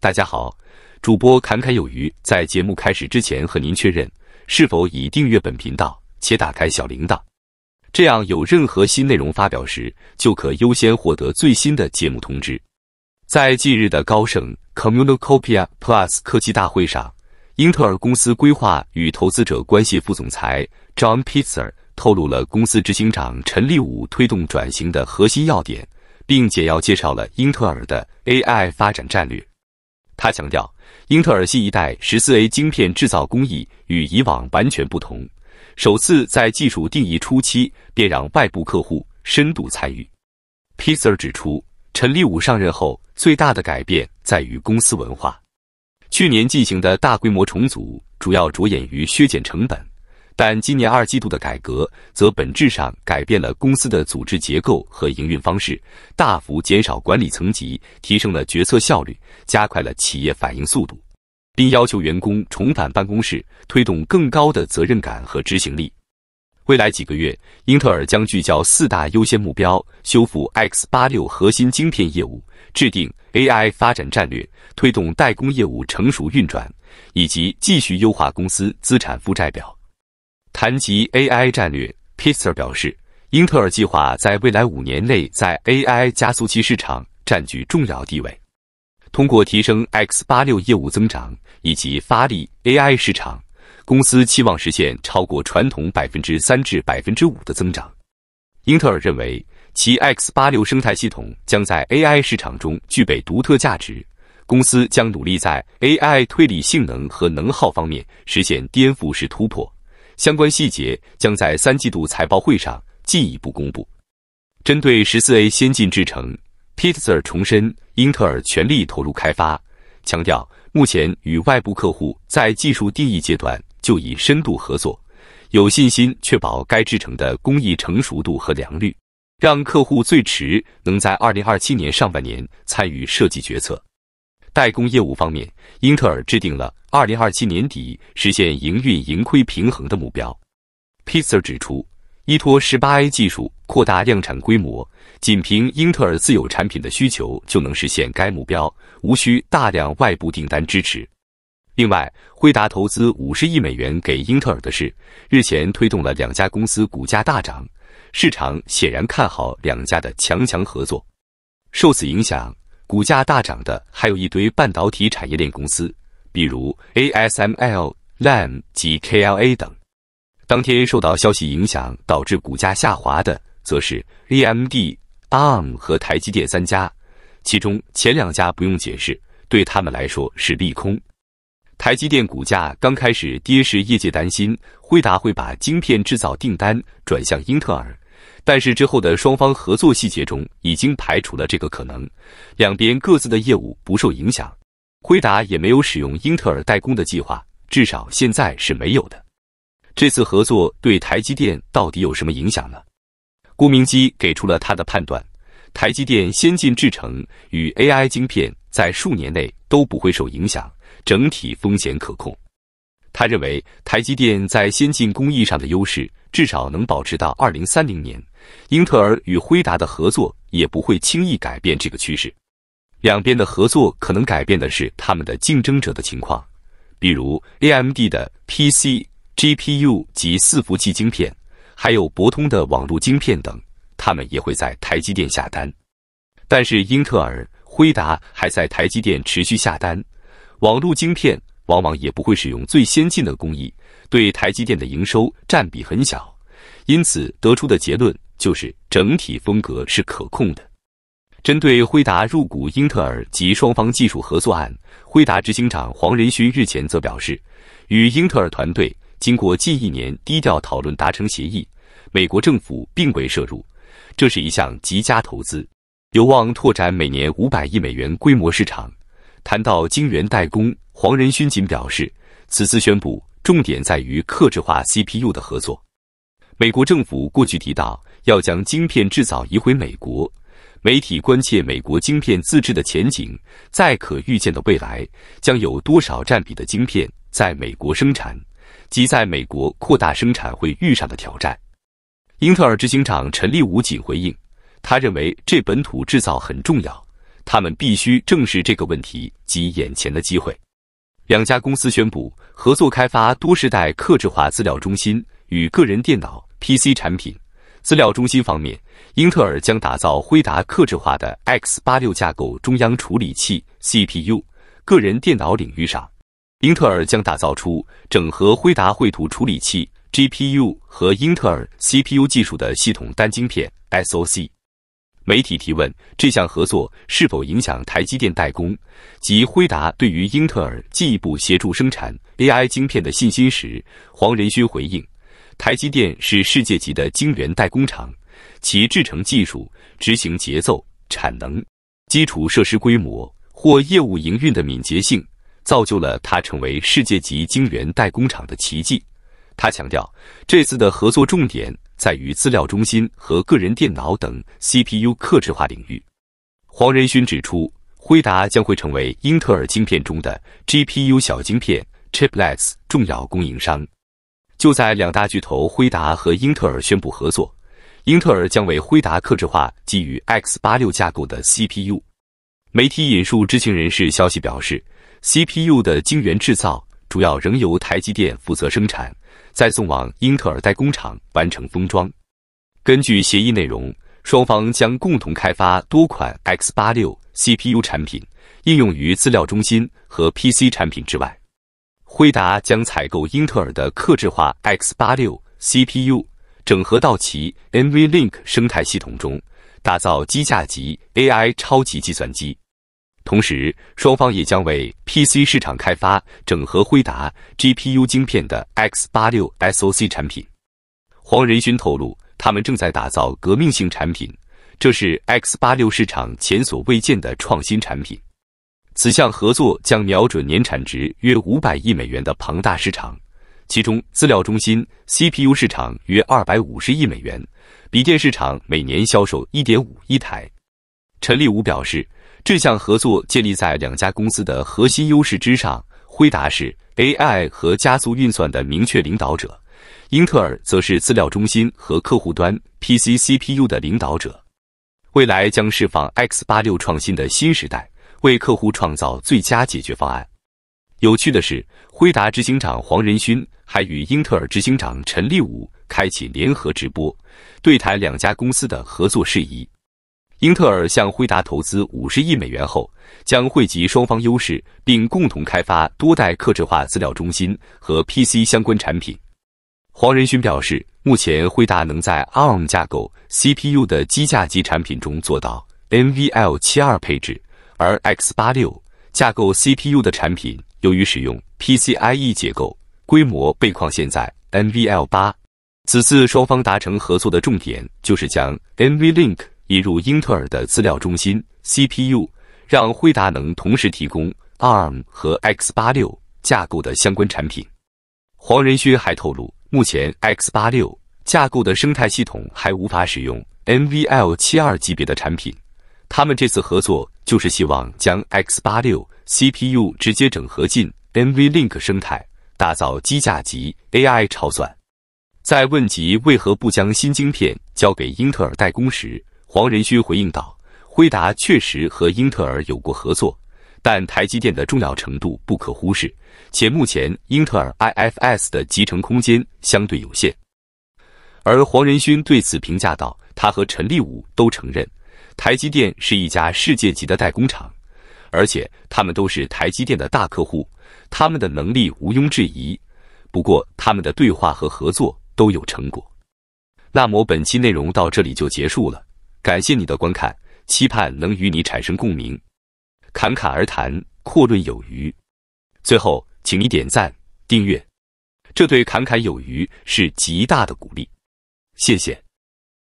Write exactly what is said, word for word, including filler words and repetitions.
大家好，主播侃侃有余，在节目开始之前和您确认是否已订阅本频道且打开小铃铛，这样有任何新内容发表时就可优先获得最新的节目通知。在近日的高盛 Communicopia Plus 科技大会上，英特尔公司规划与投资者关系副总裁 John Pitzer 透露了公司执行长陈立武推动转型的核心要点，并简要介绍了英特尔的 A I 发展战略。他强调，英特尔新一代 十四A 晶片制造工艺与以往完全不同，首次在技术定义初期便让外部客户深度参与。Pitzer 指出，陈立武上任后最大的改变在于公司文化。去年进行的大规模重组主要着眼于削减成本，但今年二季度的改革则本质上改变了公司的组织结构和营运方式，大幅减少管理层级，提升了决策效率，加快了企业反应速度，并要求员工重返办公室，推动更高的责任感和执行力。未来几个月，英特尔将聚焦四大优先目标，修复 X 八十六 核心晶片业务，制定 A I 发展战略，推动代工业务成熟运转，以及继续优化公司资产负债表。谈及 A I 战略， Pitzer 表示，英特尔计划在未来五年内在 A I 加速器市场占据重要地位，通过提升 X 八十六 业务增长以及发力 A I 市场，公司期望实现超过传统 百分之三 至 百分之五 的增长。英特尔认为，其 X 八十六 生态系统将在 A I 市场中具备独特价值，公司将努力在 A I 推理性能和能耗方面实现颠覆式突破，相关细节将在三季度财报会上进一步公布。针对 十四A 先进制程， Pitzer 重申英特尔全力投入开发，强调目前与外部客户在技术定义阶段就已深度合作，有信心确保该制程的工艺成熟度和良率，让客户最迟能在二零二七年上半年参与设计决策。代工业务方面，英特尔制定了二零二七年底实现营运盈亏平衡的目标。Pitzer 指出，依托 十八A 技术扩大量产规模，仅凭英特尔自有产品的需求就能实现该目标，无需大量外部订单支持。另外，辉达投资五十亿美元给英特尔的事，日前推动了两家公司股价大涨，市场显然看好两家的强强合作。受此影响，股价大涨的还有一堆半导体产业链公司，比如 A S M L、L A M 及 K L A 等。当天受到消息影响导致股价下滑的，则是 A M D、A R M 和台积电三家，其中前两家不用解释，对他们来说是利空。台积电股价刚开始跌时，业界担心辉达会把晶片制造订单转向英特尔，但是之后的双方合作细节中已经排除了这个可能，两边各自的业务不受影响，辉达也没有使用英特尔代工的计划，至少现在是没有的。这次合作对台积电到底有什么影响呢？郭明基给出了他的判断，台积电先进制程与 A I 晶片在数年内都不会受影响，整体风险可控。他认为，台积电在先进工艺上的优势至少能保持到二零三零年，英特尔与辉达的合作也不会轻易改变这个趋势。两边的合作可能改变的是他们的竞争者的情况，比如 A M D 的 P C、G P U 及伺服器晶片，还有博通的网络晶片等，他们也会在台积电下单。但是英特尔、辉达还在台积电持续下单，网络晶片往往也不会使用最先进的工艺，对台积电的营收占比很小，因此得出的结论就是整体风格是可控的。针对辉达入股英特尔及双方技术合作案，辉达执行长黄仁勋日前则表示，与英特尔团队经过近一年低调讨论达成协议，美国政府并未涉入，这是一项极佳投资，有望拓展每年五百亿美元规模市场。谈到晶圆代工，黄仁勋仅表示，此次宣布重点在于客制化 C P U 的合作。美国政府过去提到要将晶片制造移回美国，媒体关切美国晶片自制的前景，在可预见的未来将有多少占比的晶片在美国生产，即在美国扩大生产会遇上的挑战。英特尔执行长陈立武仅回应，他认为这本土制造很重要，他们必须正视这个问题及眼前的机会。两家公司宣布合作开发多时代客制化资料中心与个人电脑 P C 产品。资料中心方面，英特尔将打造辉达客制化的 X 八十六 架构中央处理器 C P U； 个人电脑领域上，英特尔将打造出整合辉达绘图处理器 G P U 和英特尔 C P U 技术的系统单晶片 S O C。 媒体提问：这项合作是否影响台积电代工及辉达对于英特尔进一步协助生产 A I 晶片的信心时，黄仁勋回应：台积电是世界级的晶圆代工厂，其制程技术、执行节奏、产能、基础设施规模或业务营运的敏捷性，造就了它成为世界级晶圆代工厂的奇迹。他强调，这次的合作重点在于资料中心和个人电脑等 C P U 客制化领域。黄仁勋指出，辉达将会成为英特尔晶片中的 G P U 小晶片 Chiplets 重要供应商。就在两大巨头辉达和英特尔宣布合作，英特尔将为辉达客制化基于 X 八十六 架构的 C P U。 媒体引述知情人士消息表示， C P U 的晶圆制造主要仍由台积电负责生产，再送往英特尔代工厂完成封装。根据协议内容，双方将共同开发多款 X 八十六 C P U 产品，应用于资料中心和 P C 产品之外。辉达将采购英特尔的客制化 X 八十六 C P U， 整合到其 NVLink 生态系统中，打造机架级 A I 超级计算机。同时，双方也将为 P C 市场开发整合辉达 G P U 晶片的 X 八十六 S O C 产品。黄仁勋透露，他们正在打造革命性产品，这是 X 八十六 市场前所未见的创新产品。此项合作将瞄准年产值约五百亿美元的庞大市场，其中资料中心 C P U 市场约二百五十亿美元，笔电市场每年销售 一点五亿台。陈立武表示，这项合作建立在两家公司的核心优势之上，辉达是 A I 和加速运算的明确领导者，英特尔则是资料中心和客户端 P C C P U 的领导者。未来将释放 X 八十六 创新的新时代，为客户创造最佳解决方案。有趣的是，辉达执行长黄仁勋还与英特尔执行长陈立武开启联合直播，对谈两家公司的合作事宜。英特尔向辉达投资五十亿美元后，将汇集双方优势，并共同开发多代客制化资料中心和 P C 相关产品。黄仁勋表示，目前辉达能在 A R M 架构 C P U 的机架级产品中做到 N V L 七十二 配置，而 X 八十六 架构 C P U 的产品由于使用 P C I E 结构，规模被框限在 N V L 八。此次双方达成合作的重点就是将 NVLink 引入英特尔的资料中心 C P U， 让辉达能同时提供 A R M 和 X 八十六 架构的相关产品。黄仁勋还透露，目前 X 八十六 架构的生态系统还无法使用 N V L 七十二 级别的产品，他们这次合作就是希望将 X 八十六 C P U 直接整合进 NVLink 生态，打造机架级 A I 超算。在问及为何不将新晶片交给英特尔代工时，黄仁勋回应道：“辉达确实和英特尔有过合作，但台积电的重要程度不可忽视，且目前英特尔 I F S 的集成空间相对有限。”而黄仁勋对此评价道：“他和陈立武都承认，台积电是一家世界级的代工厂，而且他们都是台积电的大客户，他们的能力毋庸置疑。不过，他们的对话和合作都有成果。”那么，本期内容到这里就结束了。感谢你的观看，期盼能与你产生共鸣。侃侃而谈，阔论有余。最后，请你点赞、订阅，这对侃侃有余是极大的鼓励。谢谢。